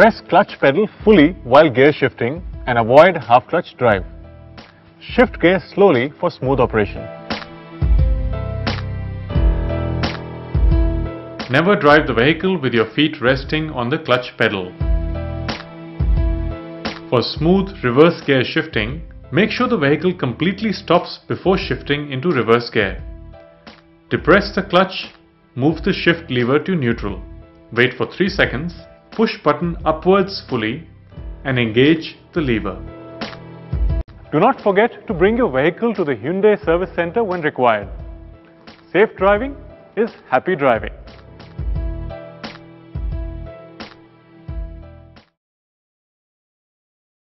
Press clutch pedal fully while gear shifting and avoid half clutch drive. Shift gear slowly for smooth operation. Never drive the vehicle with your feet resting on the clutch pedal. For smooth reverse gear shifting, make sure the vehicle completely stops before shifting into reverse gear. Depress the clutch, move the shift lever to neutral. Wait for 3 seconds, push button upwards fully and engage the lever. Do not forget to bring your vehicle to the Hyundai Service Center when required. Safe driving is happy driving.